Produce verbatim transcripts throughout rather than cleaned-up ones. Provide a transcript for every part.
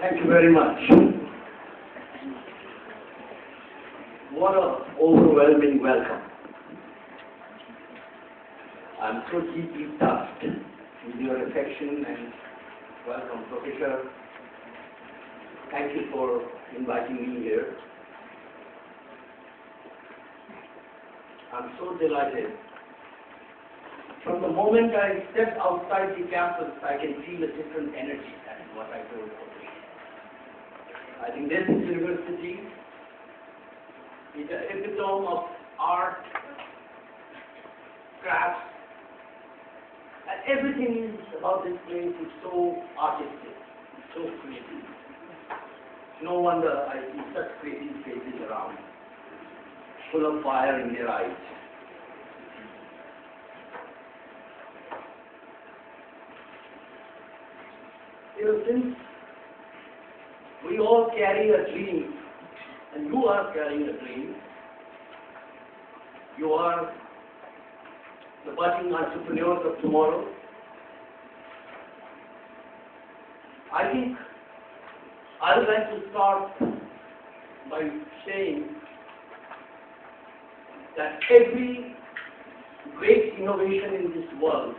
Thank you very much. What an overwhelming welcome. I'm so deeply touched with your affection and welcome, Professor. Thank you for inviting me here. I'm so delighted. From the moment I stepped outside the campus, I can feel a different energy. That is what I feel. I think this university is an epitome of art, crafts, and everything about this place is so artistic, so creative. No wonder I see such creative faces around, full of fire in their eyes. You know, since we all carry a dream, and you are carrying a dream, you are the budding entrepreneurs of tomorrow. I think I would like to start by saying that every great innovation in this world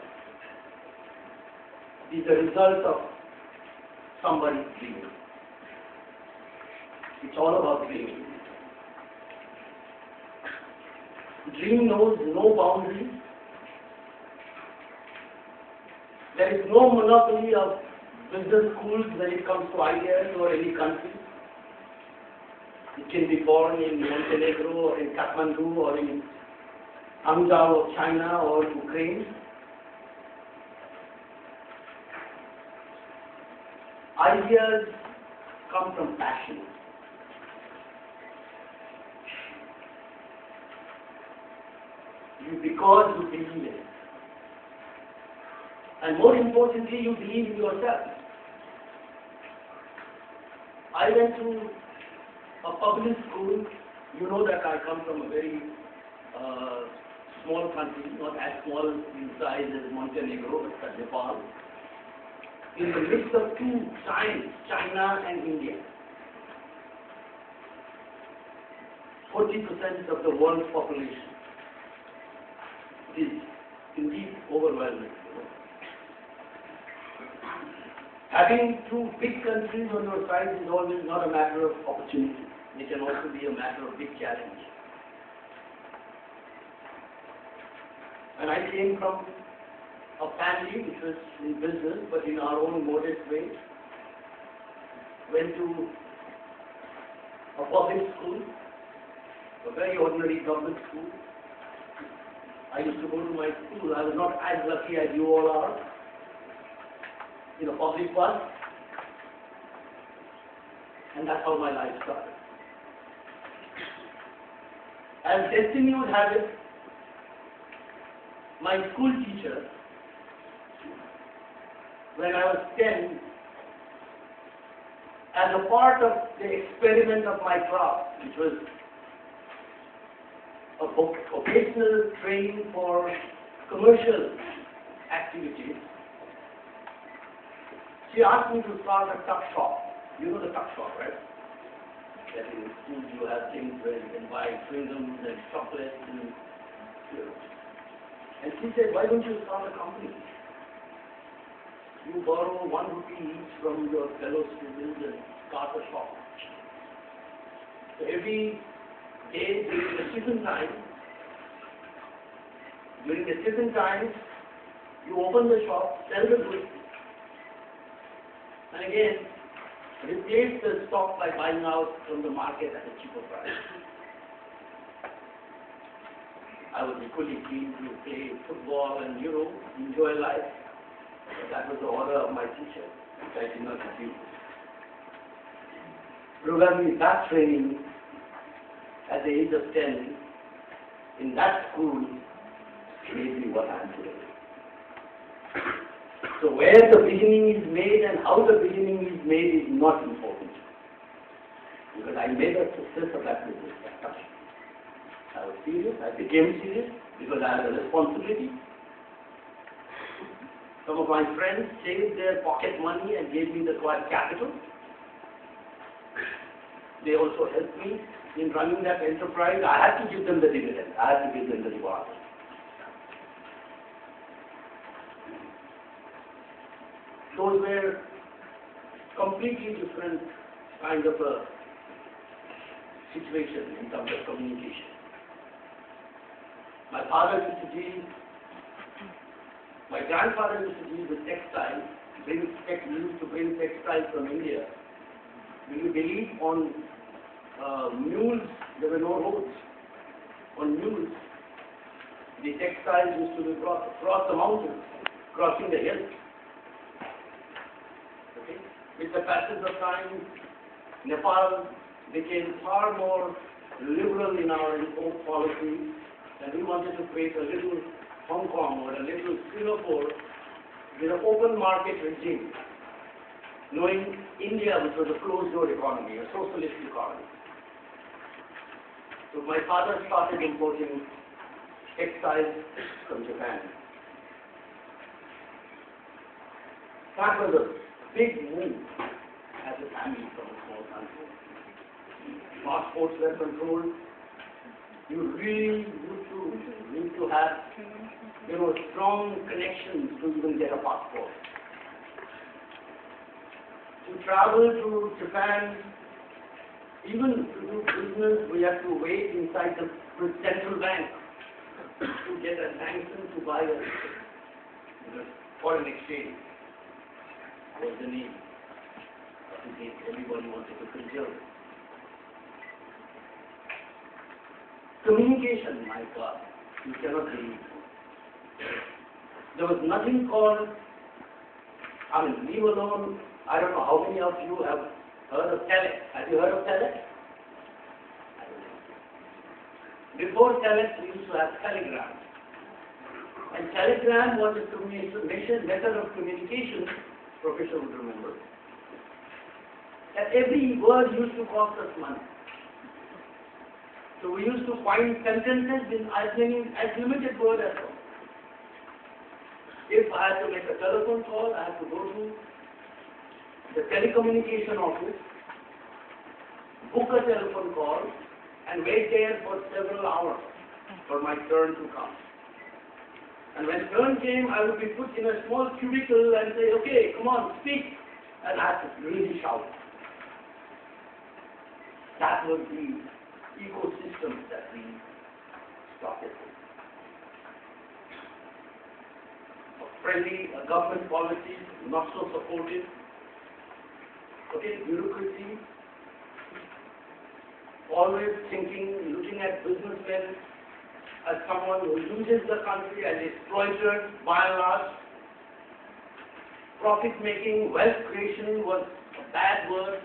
is the result of somebody's dream. It's all about dreaming. Dream knows no boundaries. There is no monopoly of business schools when it comes to ideas or any country. It can be born in Montenegro or in Kathmandu or in Amjar or China or Ukraine. Ideas come from passion. You, because you believe in it. And more importantly, you believe in yourself. I went to a public school. You know that I come from a very uh, small country, not as small in size as Montenegro, but as Nepal, in the midst of two giants, China and India. forty percent of the world's population is indeed overwhelming. Having two big countries on your side is always not a matter of opportunity. It can also be a matter of big challenge. And I came from a family which was in business, but in our own modest way. Went to a public school, a very ordinary government school. I used to go to my school. I was not as lucky as you all are. In a public bus, and that's how my life started. As destiny would have it, my school teacher, when I was ten, as a part of the experiment of my craft, which was a vocational training for commercial activities, she asked me to start a tuck shop. You know the tuck shop, right? That in schools you have things where you can buy freedoms and chocolates and, you know. And she said, why don't you start a company? You borrow one rupee each from your fellow students and start a shop. So every day during the season time, during the season time, you open the shop, sell the goods, and again, replace the stock by buying out from the market at a cheaper price. I was equally keen to play football and, you know, enjoy life. But that was the order of my teacher, which I did not refuse. Programming that training at the age of ten in that school made me what I am today. So where the beginning is made and how the beginning is made is not important. Because I made a success of that business. I was serious, I became serious because I had a responsibility. Some of my friends saved their pocket money and gave me the required capital. They also helped me in running that enterprise. I had to give them the dividend. I had to give them the reward. Those were completely different kind of a situation in terms of communication. My father used to deal, my grandfather used to deal with textiles, they used to bring textiles from India. When you believe on uh, mules, there were no roads. On mules, the textiles used to be crossed across the mountains, crossing the hills. Okay? With the passage of time, Nepal became far more liberal in our import policy, and we wanted to create a little Hong Kong or a little Singapore with an open market regime, knowing India, which was a closed-door economy, a socialist economy. So my father started importing textiles from Japan. That was a big move as a family from a small country. Passports were controlled. You really need to, need to have, you know, strong connections to even get a passport. To travel to Japan, even to do business, we have to wait inside the central bank to get a sanction to buy a foreign exchange. Was the name? In case everybody wanted to conserve. Communication, my God, you cannot believe. There was nothing called, I mean, leave alone. I don't know how many of you have heard of Telex. Have you heard of Telex? I don't know. Before Telex, we used to have Telegram. And Telegram was a communication method of communication, professor would remember. That every word used to cost us money. So we used to find sentences in as many, as limited word as possible. If I had to make a telephone call, I had to go to the telecommunication office, book a telephone call, and wait there for several hours for my turn to come. And when turn came, I would be put in a small cubicle and say, okay, come on, speak. And I had to really shout. That was the ecosystem that we started with. A friendly a government policy, not so supportive. Okay, bureaucracy, always thinking, looking at businessmen as someone who uses the country as exploiters by and large. Profit making, wealth creation was a bad word.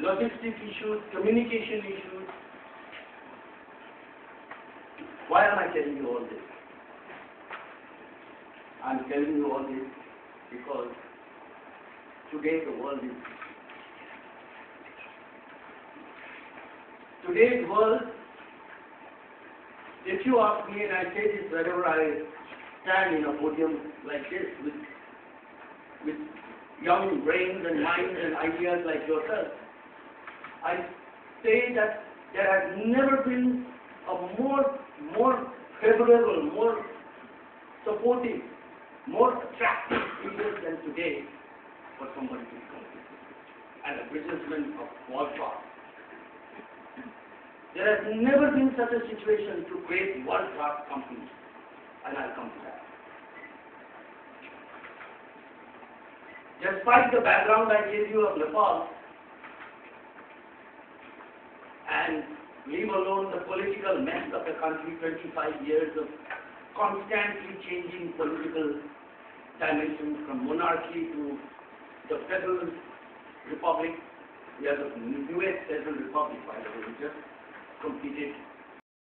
Logistic issues, communication issues. Why am I telling you all this? I'm telling you all this because today the world is today's world, if you ask me, and I say this whenever I stand in a podium like this with, with young brains and minds and ideas like yourself, I say that there has never been a more, more favorable, more supportive, more attractive period than today for somebody to come and a businessman of all sorts. There has never been such a situation to create world-class companies, and I'll come to that. Despite the background I gave you of Nepal, and leave alone the political mess of the country, twenty-five years of constantly changing political dimensions from monarchy to the Federal Republic. We are the newest Federal Republic, by the way, we just completed